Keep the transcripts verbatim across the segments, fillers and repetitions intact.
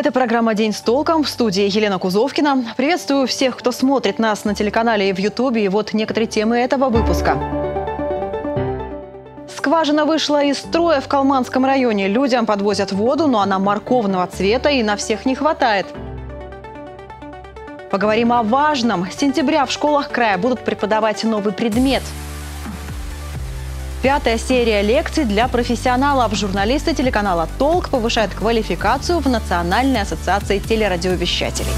Это программа «День с толком». В студии Елена Кузовкина. Приветствую всех, кто смотрит нас на телеканале и в Ютубе. И вот некоторые темы этого выпуска. Скважина вышла из строя в Калманском районе. Людям подвозят воду, но она морковного цвета и на всех не хватает. Поговорим о важном. С сентября в школах края будут преподавать новый предмет. Пятая серия лекций для профессионалов. Журналисты телеканала «Толк» повышают квалификацию в Национальной ассоциации телерадиовещателей.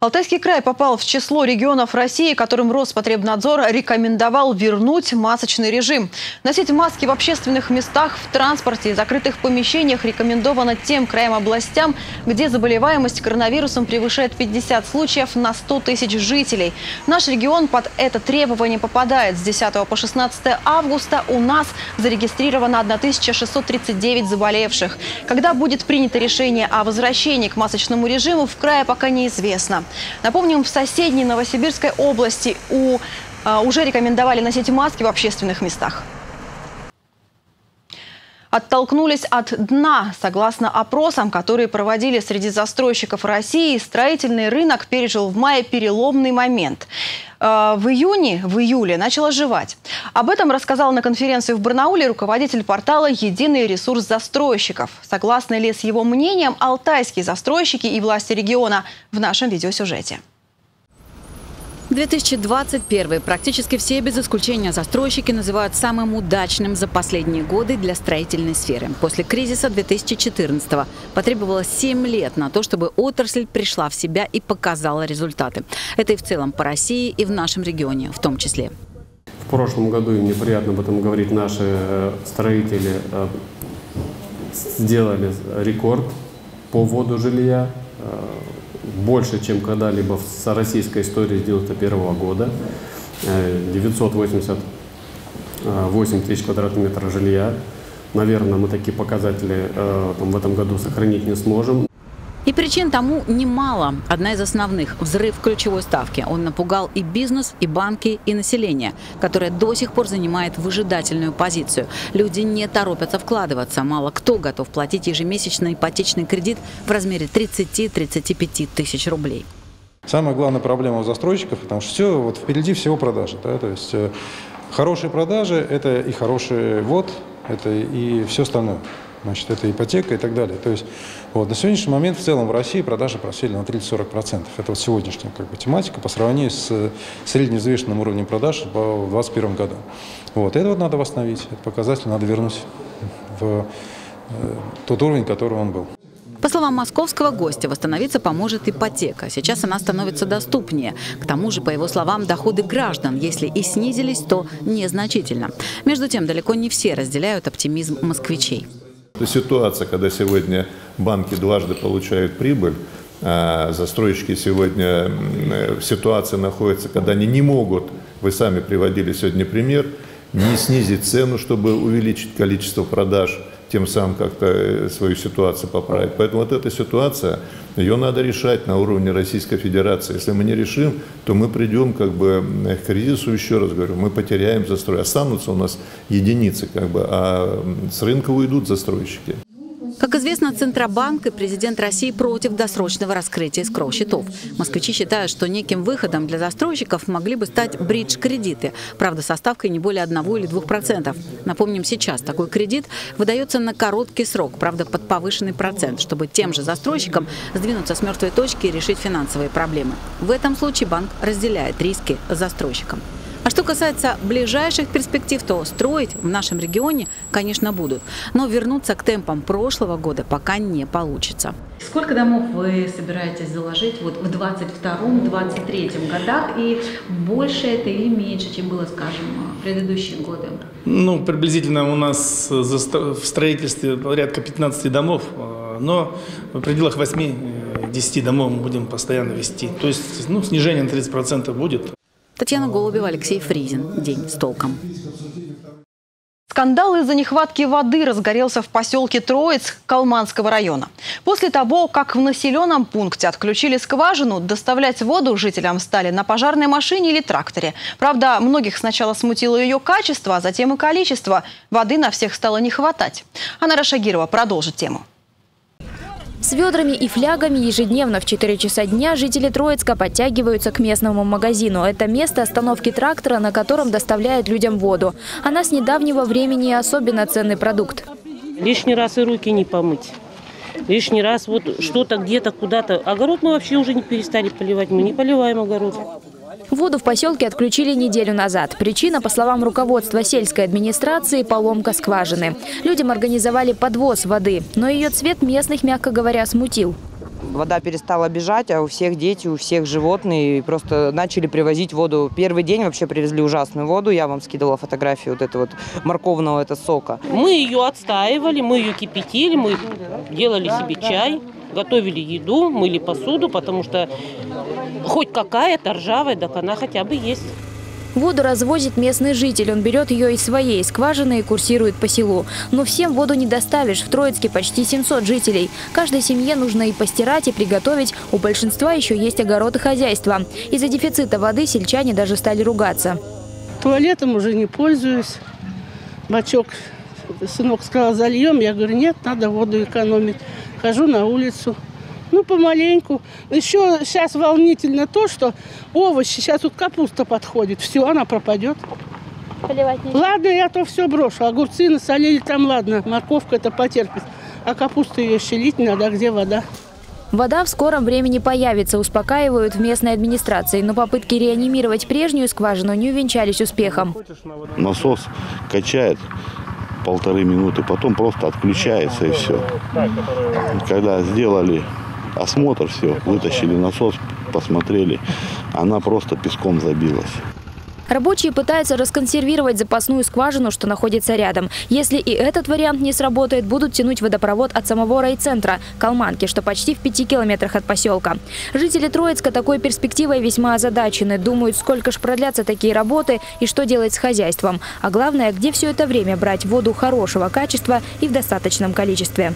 Алтайский край попал в число регионов России, которым Роспотребнадзор рекомендовал вернуть масочный режим. Носить маски в общественных местах, в транспорте и закрытых помещениях рекомендовано тем краям областям, где заболеваемость коронавирусом превышает пятьдесят случаев на сто тысяч жителей. Наш регион под это требование попадает. С десятого по шестнадцатое августа у нас зарегистрировано тысяча шестьсот тридцать девять заболевших. Когда будет принято решение о возвращении к масочному режиму, в крае пока неизвестно. Напомним, в соседней Новосибирской области у, а, уже рекомендовали носить маски в общественных местах. Оттолкнулись от дна. Согласно опросам, которые проводили среди застройщиков России, строительный рынок пережил в мае переломный момент. В июне, в июле начал оживать. Об этом рассказал на конференции в Барнауле руководитель портала «Единый ресурс застройщиков». Согласны ли с его мнением алтайские застройщики и власти региона, в нашем видеосюжете. две тысячи двадцать первый практически все без исключения застройщики называют самым удачным за последние годы для строительной сферы. После кризиса две тысячи четырнадцатого потребовалось семь лет на то, чтобы отрасль пришла в себя и показала результаты. Это и в целом по России, и в нашем регионе в том числе. В прошлом году, и мне приятно об этом говорить, наши строители сделали рекорд по вводу жилья. Больше, чем когда-либо в российской истории с девяносто первого года. девятьсот восемьдесят восемь тысяч квадратных метров жилья. Наверное, мы такие показатели там, в этом году сохранить не сможем. И причин тому немало. Одна из основных – взрыв ключевой ставки. Он напугал и бизнес, и банки, и население, которое до сих пор занимает выжидательную позицию. Люди не торопятся вкладываться. Мало кто готов платить ежемесячный ипотечный кредит в размере тридцати-тридцати пяти тысяч рублей. Самая главная проблема у застройщиков, потому что все, вот впереди всего продажи. Да? То есть хорошие продажи – это и хороший ввод, это и все остальное. Значит, это ипотека и так далее. То есть вот, на сегодняшний момент в целом в России продажи просели на тридцать-сорок процентов. Это вот сегодняшняя как бы, тематика по сравнению с средневзвешенным уровнем продаж в две тысячи двадцать первом году. Вот. Это вот надо восстановить, этот показатель надо вернуть в э, тот уровень, который он был. По словам московского гостя, восстановиться поможет ипотека. Сейчас она становится доступнее. К тому же, по его словам, доходы граждан, если и снизились, то незначительно. Между тем, далеко не все разделяют оптимизм москвичей. Ситуация, когда сегодня банки дважды получают прибыль, а застройщики сегодня в ситуации находятся, когда они не могут, вы сами приводили сегодня пример, не снизить цену, чтобы увеличить количество продаж, тем самым как-то свою ситуацию поправить. Поэтому вот эта ситуация, ее надо решать на уровне Российской Федерации. Если мы не решим, то мы придем как бы к кризису, еще раз говорю, мы потеряем застрой. Останутся у нас единицы, как бы, а с рынка уйдут застройщики. Как известно, Центробанк и президент России против досрочного раскрытия escrow-счетов. Москвичи считают, что неким выходом для застройщиков могли бы стать бридж-кредиты. Правда, со ставкой не более одного или двух процентов. Напомним, сейчас такой кредит выдается на короткий срок, правда, под повышенный процент, чтобы тем же застройщикам сдвинуться с мертвой точки и решить финансовые проблемы. В этом случае банк разделяет риски с застройщиком. А что касается ближайших перспектив, то строить в нашем регионе, конечно, будут. Но вернуться к темпам прошлого года пока не получится. Сколько домов вы собираетесь заложить вот в двадцать втором — двадцать третьем годах? И больше это или меньше, чем было, скажем, в предыдущие годы? Ну, приблизительно у нас в строительстве порядка пятнадцати домов, но в пределах восьми-десяти домов мы будем постоянно вести. То есть ну, снижение на тридцать процентов будет. Татьяна Голубева, Алексей Фризин. День с толком. Скандал из-за нехватки воды разгорелся в поселке Троиц Калманского района. После того, как в населенном пункте отключили скважину, доставлять воду жителям стали на пожарной машине или тракторе. Правда, многих сначала смутило ее качество, а затем и количество. Воды на всех стало не хватать. Анара Шагирова продолжит тему. С ведрами и флягами ежедневно в четыре часа дня жители Троицка подтягиваются к местному магазину. Это место остановки трактора, на котором доставляют людям воду. Она с недавнего времени и особенно ценный продукт. Лишний раз и руки не помыть. Лишний раз вот что-то где-то куда-то. Огород мы вообще уже не перестали поливать. Мы не поливаем огород. Воду в поселке отключили неделю назад. Причина, по словам руководства сельской администрации, поломка скважины. Людям организовали подвоз воды, но ее цвет местных, мягко говоря, смутил. Вода перестала бежать, а у всех дети, у всех животные. Просто начали привозить воду. Первый день вообще привезли ужасную воду. Я вам скидывала фотографию вот этого вот морковного это сока. Мы ее отстаивали, мы ее кипятили, мы делали себе чай. Готовили еду, мыли посуду, потому что хоть какая-то ржавая, так она хотя бы есть. Воду развозит местный житель. Он берет ее из своей скважины и курсирует по селу. Но всем воду не доставишь. В Троицке почти семьсот жителей. Каждой семье нужно и постирать, и приготовить. У большинства еще есть огород и хозяйство. Из-за дефицита воды сельчане даже стали ругаться. Туалетом уже не пользуюсь. Бачок, сынок сказал, зальем. Я говорю, нет, надо воду экономить. Хожу на улицу, ну, помаленьку. Еще сейчас волнительно то, что овощи, сейчас тут капуста подходит, все, она пропадет. Поливать нельзя. Ладно, я то все брошу, огурцы насолили там, ладно, морковка это потерпит, а капусту ее щелить надо, где вода. Вода в скором времени появится, успокаивают в местной администрации. Но попытки реанимировать прежнюю скважину не увенчались успехом. Насос качает полторы минуты, потом просто отключается и все. Когда сделали осмотр, все, вытащили насос, посмотрели, она просто песком забилась. Рабочие пытаются расконсервировать запасную скважину, что находится рядом. Если и этот вариант не сработает, будут тянуть водопровод от самого райцентра Калманки, что почти в пяти километрах от поселка. Жители Троицка такой перспективой весьма озадачены. Думают, сколько ж продлятся такие работы и что делать с хозяйством. А главное, где все это время брать воду хорошего качества и в достаточном количестве.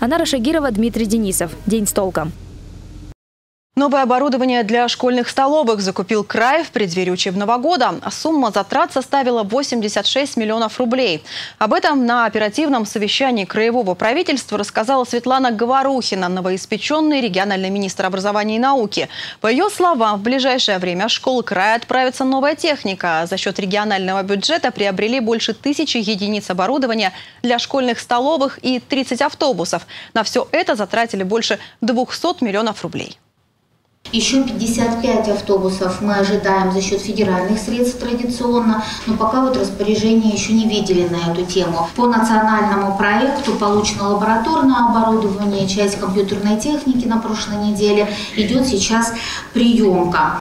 Анара Шагирова, Дмитрий Денисов. День с толком. Новое оборудование для школьных столовых закупил край в преддверии учебного года. Сумма затрат составила восемьдесят шесть миллионов рублей. Об этом на оперативном совещании краевого правительства рассказала Светлана Говорухина, новоиспеченный региональный министр образования и науки. По ее словам, в ближайшее время в школы края отправится новая техника. За счет регионального бюджета приобрели больше тысячи единиц оборудования для школьных столовых и тридцать автобусов. На все это затратили больше двухсот миллионов рублей. Еще пятьдесят пять автобусов мы ожидаем за счет федеральных средств традиционно, но пока вот распоряжение еще не видели на эту тему. По национальному проекту получено лабораторное оборудование, часть компьютерной техники на прошлой неделе, идет сейчас приемка.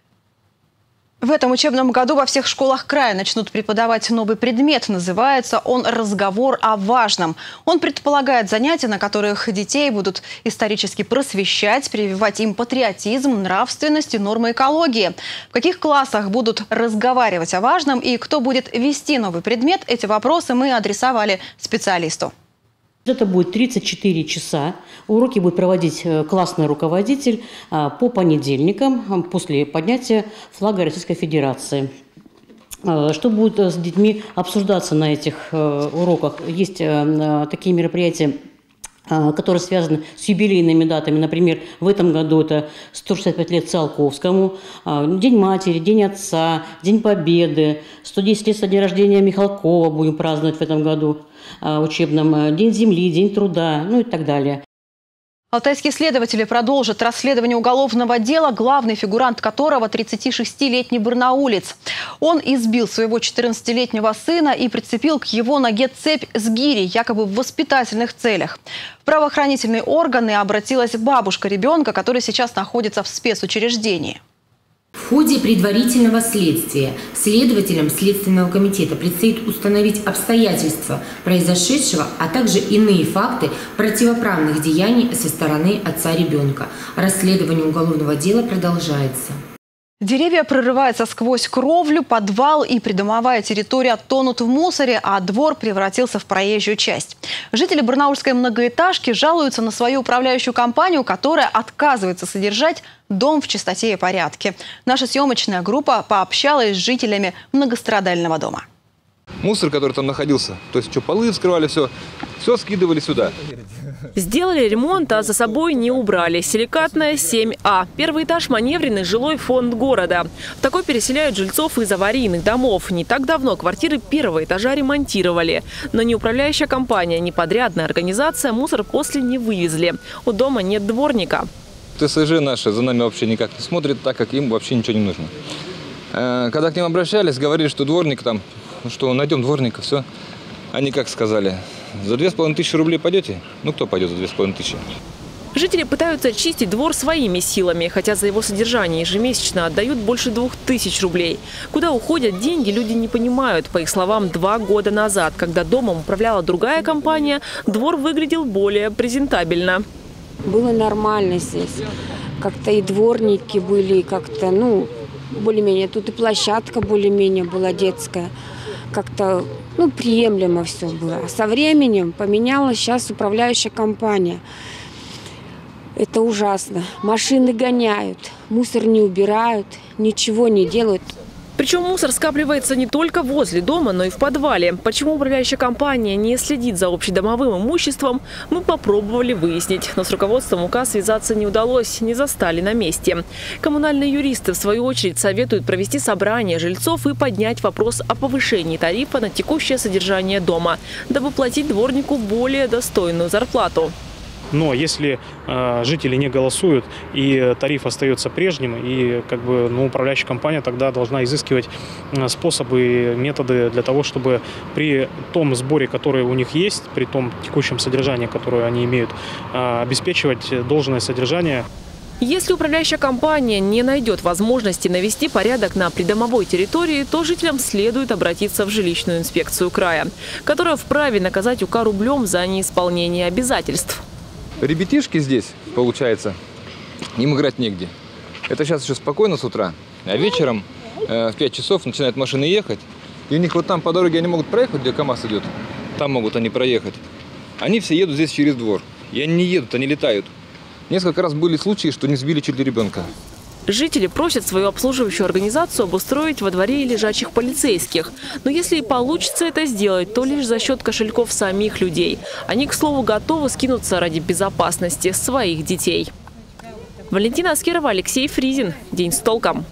В этом учебном году во всех школах края начнут преподавать новый предмет. Называется он «Разговор о важном». Он предполагает занятия, на которых детей будут исторически просвещать, прививать им патриотизм, нравственность и нормы экологии. В каких классах будут разговаривать о важном и кто будет вести новый предмет, эти вопросы мы адресовали специалисту. Это будет тридцать четыре часа. Уроки будет проводить классный руководитель по понедельникам после поднятия флага Российской Федерации. Что будет с детьми обсуждаться на этих уроках? Есть такие мероприятия, которые связаны с юбилейными датами. Например, в этом году это сто шестьдесят пять лет Циолковскому, День матери, День отца, День победы, сто десять лет со дня рождения Михалкова будем праздновать в этом году учебном, День земли, День труда, ну и так далее. Алтайские следователи продолжат расследование уголовного дела, главный фигурант которого – тридцатишестилетний барнаулец. Он избил своего четырнадцатилетнего сына и прицепил к его ноге цепь с гири, якобы в воспитательных целях. В правоохранительные органы обратилась бабушка ребенка, который сейчас находится в спецучреждении. В ходе предварительного следствия следователям Следственного комитета предстоит установить обстоятельства произошедшего, а также иные факты противоправных деяний со стороны отца ребенка. Расследование уголовного дела продолжается. Деревья прорываются сквозь кровлю, подвал и придомовая территория тонут в мусоре, а двор превратился в проезжую часть. Жители барнаульской многоэтажки жалуются на свою управляющую компанию, которая отказывается содержать дом в чистоте и порядке. Наша съемочная группа пообщалась с жителями многострадального дома. Мусор, который там находился, то есть что, полы вскрывали, все, все скидывали сюда. Сделали ремонт, а за собой не убрали. Силикатная, семь А. Первый этаж – маневренный жилой фонд города. В такой переселяют жильцов из аварийных домов. Не так давно квартиры первого этажа ремонтировали. Но ни управляющая компания, ни подрядная организация мусор после не вывезли. У дома нет дворника. ТСЖ наши за нами вообще никак не смотрят, так как им вообще ничего не нужно. Когда к ним обращались, говорили, что дворник там, что найдем дворника, все. Они как сказали, за две с половиной тысячи рублей пойдете? Ну кто пойдет за две с половиной тысячи? Жители пытаются чистить двор своими силами, хотя за его содержание ежемесячно отдают больше двух тысяч рублей. Куда уходят деньги, люди не понимают. По их словам, два года назад, когда домом управляла другая компания, двор выглядел более презентабельно. Было нормально здесь. Как-то и дворники были, как-то, ну, более-менее. Тут и площадка более-менее была детская. Как-то, ну, приемлемо все было. А со временем поменялась сейчас управляющая компания. Это ужасно. Машины гоняют, мусор не убирают, ничего не делают. Причем мусор скапливается не только возле дома, но и в подвале. Почему управляющая компания не следит за общедомовым имуществом, мы попробовали выяснить. Но с руководством УК связаться не удалось, не застали на месте. Коммунальные юристы, в свою очередь, советуют провести собрание жильцов и поднять вопрос о повышении тарифа на текущее содержание дома, дабы платить дворнику более достойную зарплату. Но если э, жители не голосуют и тариф остается прежним, и как бы, ну, управляющая компания тогда должна изыскивать э, способы и методы для того, чтобы при том сборе, который у них есть, при том текущем содержании, которое они имеют, э, обеспечивать должное содержание. Если управляющая компания не найдет возможности навести порядок на придомовой территории, то жителям следует обратиться в жилищную инспекцию края, которая вправе наказать УК рублем за неисполнение обязательств. Ребятишки здесь, получается, им играть негде. Это сейчас еще спокойно с утра, а вечером э, в пять часов начинают машины ехать. И у них вот там по дороге они могут проехать, где КамАЗ идет, там могут они проехать. Они все едут здесь через двор. И они не едут, они летают. Несколько раз были случаи, что не сбили чуть ли ребенка. Жители просят свою обслуживающую организацию обустроить во дворе лежачих полицейских. Но если и получится это сделать, то лишь за счет кошельков самих людей. Они, к слову, готовы скинуться ради безопасности своих детей. Валентина Аскерова, Алексей Фризин. День с толком.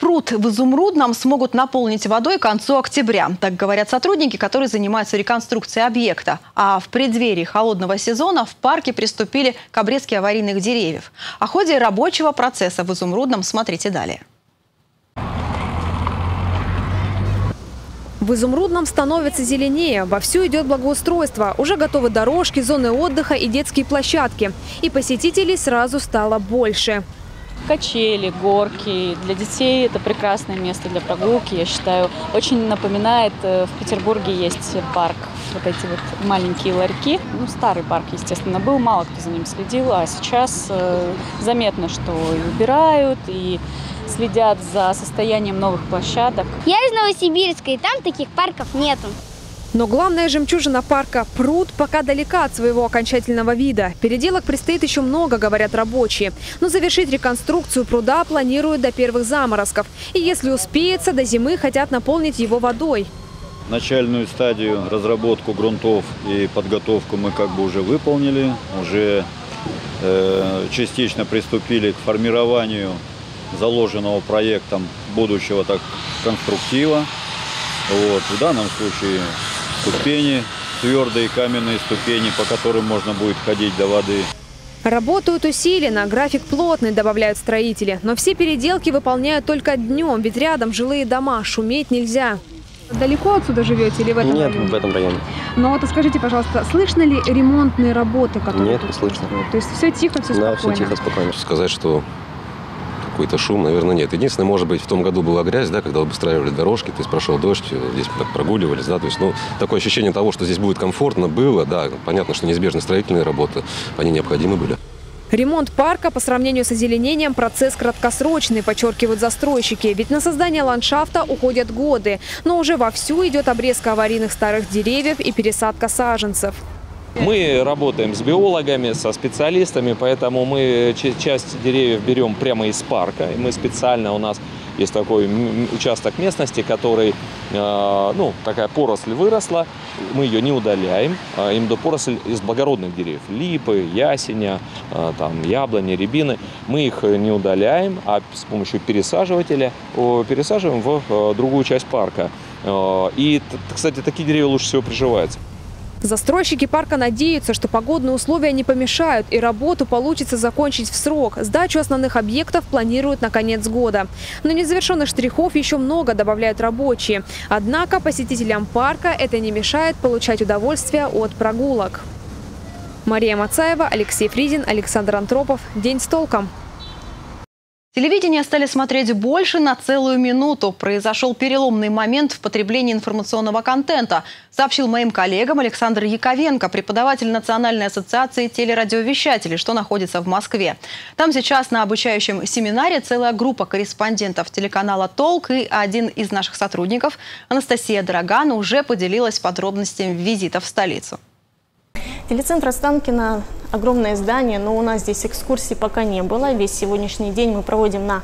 Пруд в Изумрудном смогут наполнить водой к концу октября. Так говорят сотрудники, которые занимаются реконструкцией объекта. А в преддверии холодного сезона в парке приступили к обрезке аварийных деревьев. О ходе рабочего процесса в Изумрудном смотрите далее. В Изумрудном становится зеленее. Вовсю идет благоустройство. Уже готовы дорожки, зоны отдыха и детские площадки. И посетителей сразу стало больше. Качели, горки. Для детей это прекрасное место для прогулки, я считаю. Очень напоминает, в Петербурге есть парк, вот эти вот маленькие ларьки. Ну, старый парк, естественно, был, мало кто за ним следил, а сейчас э, заметно, что и убирают, и следят за состоянием новых площадок. Я из Новосибирска, и там таких парков нету. Но главная жемчужина парка – пруд пока далека от своего окончательного вида. Переделок предстоит еще много, говорят рабочие. Но завершить реконструкцию пруда планируют до первых заморозков. И если успеется, до зимы хотят наполнить его водой. Начальную стадию, разработку грунтов и подготовку мы как бы уже выполнили. Уже э, частично приступили к формированию заложенного проектом будущего так конструктива. Вот, в данном случае... Ступени, твердые каменные ступени, по которым можно будет ходить до воды. Работают усиленно, график плотный, добавляют строители. Но все переделки выполняют только днем, ведь рядом жилые дома, шуметь нельзя. Далеко отсюда живете или в этом районе? Нет, в этом районе. Ну вот скажите, пожалуйста, слышно ли ремонтные работы, которые... Нет, не слышно. То есть все тихо, все спокойно? Да, все тихо, спокойно. Сказать, что какой-то шум, наверное, нет. Единственное, может быть, в том году была грязь, да, когда обустраивали дорожки, то есть прошел дождь, здесь прогуливались, да, то есть, ну, такое ощущение того, что здесь будет комфортно, было, да, понятно, что неизбежны строительные работы, они необходимы были. Ремонт парка по сравнению с озеленением – процесс краткосрочный, подчеркивают застройщики. Ведь на создание ландшафта уходят годы. Но уже вовсю идет обрезка аварийных старых деревьев и пересадка саженцев. Мы работаем с биологами, со специалистами, поэтому мы часть деревьев берем прямо из парка. И мы специально, у нас есть такой участок местности, который, ну, такая поросль выросла, мы ее не удаляем. Именно поросль из благородных деревьев, липы, ясеня, там, яблони, рябины. Мы их не удаляем, а с помощью пересаживателя пересаживаем в другую часть парка. И, кстати, такие деревья лучше всего приживаются. Застройщики парка надеются, что погодные условия не помешают и работу получится закончить в срок. Сдачу основных объектов планируют на конец года. Но незавершенных штрихов еще много, добавляют рабочие. Однако посетителям парка это не мешает получать удовольствие от прогулок. Мария Мацаева, Алексей Фризин, Александр Антропов. День с толком. Телевидение стали смотреть больше на целую минуту. Произошел переломный момент в потреблении информационного контента, сообщил моим коллегам Александр Яковенко, преподаватель Национальной ассоциации телерадиовещателей, что находится в Москве. Там сейчас на обучающем семинаре целая группа корреспондентов телеканала «Толк», и один из наших сотрудников, Анастасия Драган, уже поделилась подробностями визита в столицу. Телецентр Останкино – огромное здание, но у нас здесь экскурсий пока не было. Весь сегодняшний день мы проводим на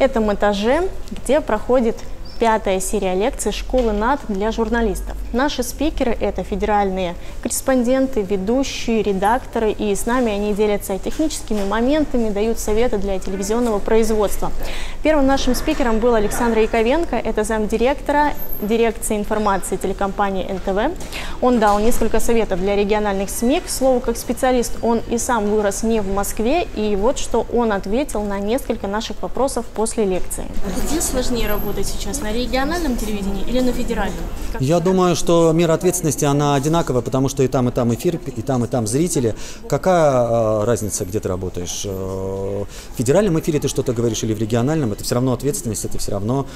этом этаже, где проходит пятая серия лекций «Школы НАТ» для журналистов. Наши спикеры – это федеральные корреспонденты, ведущие, редакторы, и с нами они делятся техническими моментами, дают советы для телевизионного производства. Первым нашим спикером был Александр Яковенко, это замдиректора дирекции информации телекомпании эн тэ вэ. Он дал несколько советов для региональных СМИ. К слову, как специалист, он и сам вырос не в Москве, и вот что он ответил на несколько наших вопросов после лекции. Где сложнее работать сейчас? На региональном телевидении или на федеральном? Как Я думаю, что мера ответственности, она одинаковая, потому что и там, и там эфир, и там, и там зрители. Какая разница, где ты работаешь? В федеральном эфире ты что-то говоришь или в региональном? Это все равно ответственность, это все равно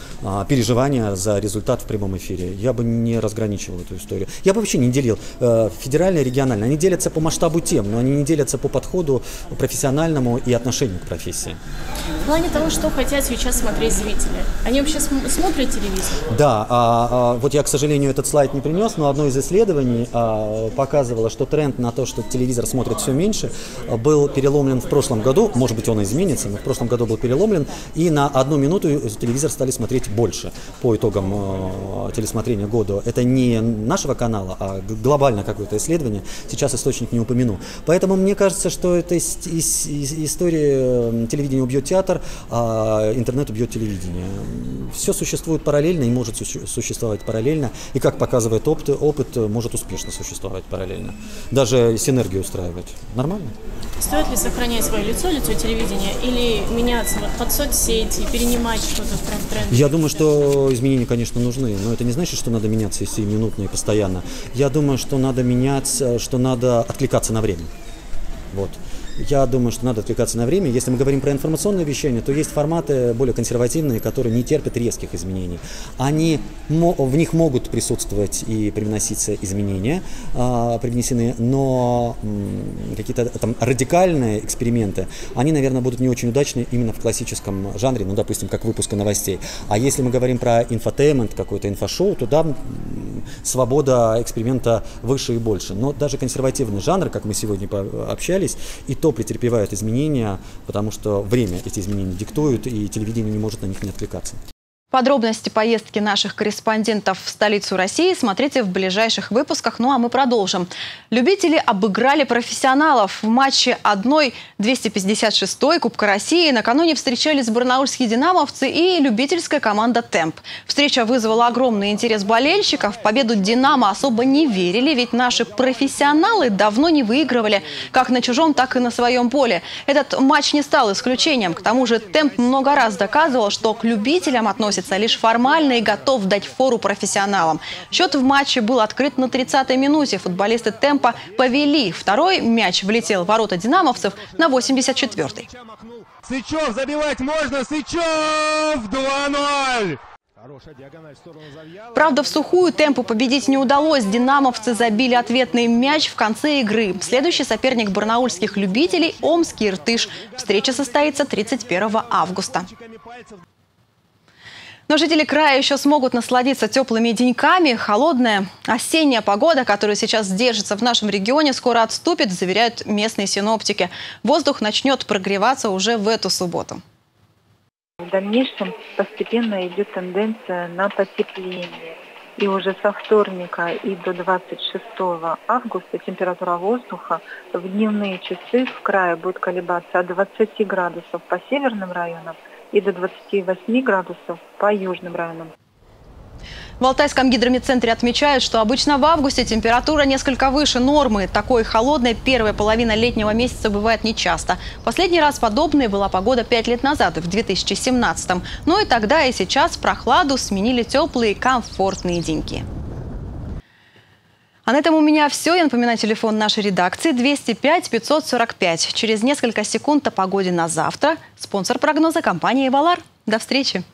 переживание за результат в прямом эфире. Я бы не разграничивал эту историю. Я бы вообще не делил федеральное и региональное. Они делятся по масштабу тем, но они не делятся по подходу профессиональному и отношению к профессии. В плане того, что хотят сейчас смотреть зрители. Они вообще смотрят телевизор? Да, а, а, вот я, к сожалению, этот слайд не принес, но одно из исследований а, показывало, что тренд на то, что телевизор смотрит все меньше, был переломлен в прошлом году, может быть, он изменится, но в прошлом году был переломлен, и на одну минуту телевизор стали смотреть больше по итогам а, телесмотрения года. Это не нашего канала, а глобально какое-то исследование, сейчас источник не упомяну. Поэтому мне кажется, что это из, из, из истории телевидение убьет театр, а интернет убьет телевидение. Все существует параллельно и может существовать параллельно, и, как показывает опыт, опыт может успешно существовать параллельно, даже синергию устраивать. Нормально? Стоит ли сохранять свое лицо, лицо телевидения, или меняться под соцсети, перенимать что-то в тренд? Я думаю, что изменения, конечно, нужны, но это не значит, что надо меняться ежеминутно и постоянно. Я думаю, что надо меняться, что надо откликаться на время. Вот. Я думаю, что надо отвлекаться на время. Если мы говорим про информационное вещание, то есть форматы более консервативные, которые не терпят резких изменений. Они, в них могут присутствовать и привноситься изменения, а, привнесены, но какие-то там радикальные эксперименты, они, наверное, будут не очень удачны именно в классическом жанре, ну, допустим, как выпуска новостей. А если мы говорим про инфотеймент, какое-то инфошоу, то да, свобода эксперимента выше и больше. Но даже консервативный жанр, как мы сегодня пообщались, и то претерпевают изменения, потому что время эти изменения диктуют, и телевидение не может на них не откликаться. Подробности поездки наших корреспондентов в столицу России смотрите в ближайших выпусках. Ну а мы продолжим. Любители обыграли профессионалов. В матче один двести пятьдесят шесть Кубка России накануне встречались барнаульские «Динамовцы» и любительская команда «Темп». Встреча вызвала огромный интерес болельщиков. В победу «Динамо» особо не верили, ведь наши профессионалы давно не выигрывали как на чужом, так и на своем поле. Этот матч не стал исключением. К тому же «Темп» много раз доказывал, что к любителям относятся лишь формально и готов дать фору профессионалам. Счет в матче был открыт на тридцатой минуте. Футболисты «Темпа» повели. Второй мяч влетел в ворота «Динамовцев» на восемьдесят четвёртой. Сычев, забивать можно! Сычев! два ноль! Правда, в сухую темпу победить не удалось. Динамовцы забили ответный мяч в конце игры. Следующий соперник барнаульских любителей – омский «Иртыш». Встреча состоится тридцать первого августа. Но жители края еще смогут насладиться теплыми деньками. Холодная осенняя погода, которая сейчас держится в нашем регионе, скоро отступит, заверяют местные синоптики. Воздух начнет прогреваться уже в эту субботу. В дальнейшем постепенно идет тенденция на потепление. И уже со вторника и до двадцать шестого августа температура воздуха в дневные часы в крае будет колебаться от двадцати градусов по северным районам и до двадцати восьми градусов по южным районам. В Алтайском гидромедцентре отмечают, что обычно в августе температура несколько выше нормы. Такой холодной первая половина летнего месяца бывает нечасто. Последний раз подобной была погода пять лет назад, в две тысячи семнадцатом. Но и тогда, и сейчас прохладу сменили теплые, комфортные деньки. А на этом у меня все. Я напоминаю, телефон нашей редакции двести пять пятьсот сорок пять. Через несколько секунд о погоде на завтра. Спонсор прогноза – компания «Эвалар». До встречи!